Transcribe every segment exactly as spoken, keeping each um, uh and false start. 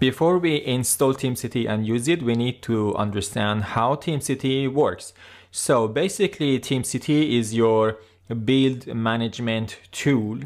Before we install TeamCity and use it, we need to understand how TeamCity works. So basically, TeamCity is your build management tool.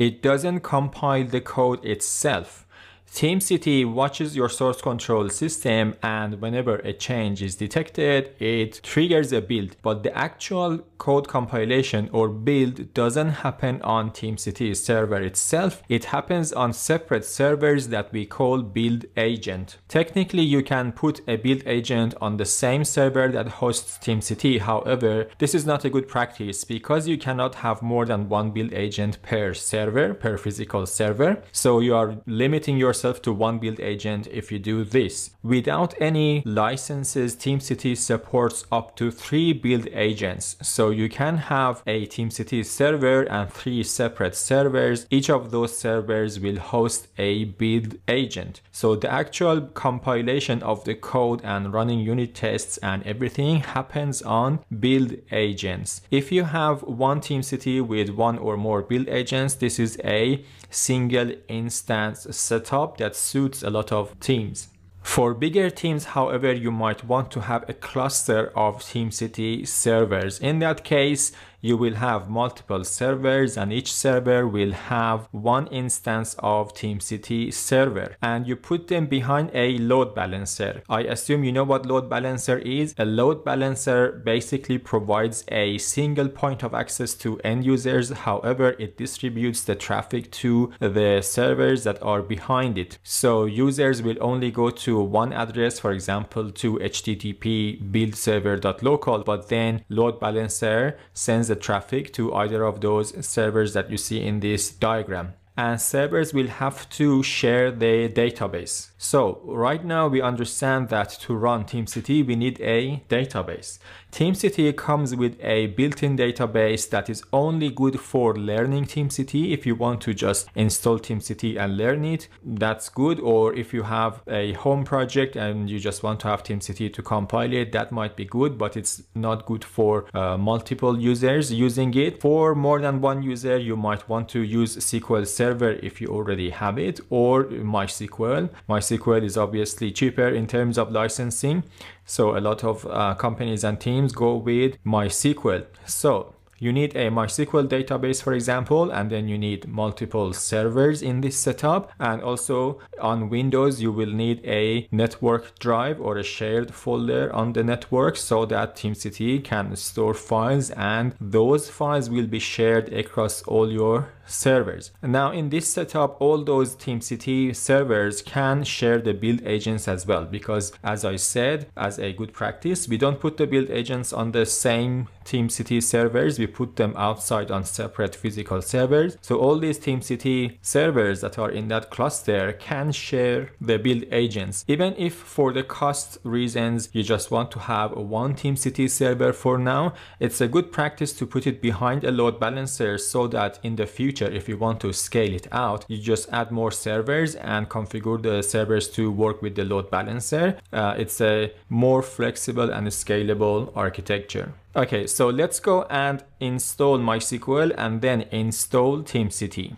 It doesn't compile the code itself. TeamCity watches your source control system, and whenever a change is detected, it triggers a build. But the actual code compilation or build doesn't happen on TeamCity server itself. It happens on separate servers that we call build agent. Technically, you can put a build agent on the same server that hosts TeamCity. However, this is not a good practice because you cannot have more than one build agent per server, per physical server. So you are limiting yourself to one build agent if you do this. Without any licenses, TeamCity supports up to three build agents. So you can have a TeamCity server and three separate servers. Each of those servers will host a build agent. So the actual compilation of the code and running unit tests and everything happens on build agents. If you have one TeamCity with one or more build agents, this is a single instance setup that suits a lot of teams. For bigger teams, however, you might want to have a cluster of TeamCity servers. In that case, you will have multiple servers, and each server will have one instance of TeamCity server, and you put them behind a load balancer. I assume you know what load balancer is. A load balancer basically provides a single point of access to end users. However, it distributes the traffic to the servers that are behind it. So users will only go to one address, for example, to H T T P build server dot local, but then load balancer sends the traffic to either of those servers that you see in this diagram, and servers will have to share the database. So right now we understand that to run TeamCity, we need a database. TeamCity comes with a built-in database that is only good for learning TeamCity. If you want to just install TeamCity and learn it, that's good. Or if you have a home project and you just want to have TeamCity to compile it, that might be good, but it's not good for uh, multiple users using it. For more than one user, you might want to use S Q L Server if you already have it, or MySQL. MySQL is obviously cheaper in terms of licensing, so a lot of uh, companies and teams go with MySQL. So you need a MySQL database, for example, and then you need multiple servers in this setup. And also on Windows, you will need a network drive or a shared folder on the network so that TeamCity can store files, and those files will be shared across all your servers. Now in this setup, all those TeamCity servers can share the build agents as well, because as I said, as a good practice, we don't put the build agents on the same TeamCity servers. We put them outside on separate physical servers. So all these TeamCity servers that are in that cluster can share the build agents. Even if for the cost reasons you just want to have one TeamCity server for now, it's a good practice to put it behind a load balancer so that in the future, if you want to scale it out, you just add more servers and configure the servers to work with the load balancer. Uh, it's a more flexible and scalable architecture. Okay, so let's go and install MySQL and then install TeamCity.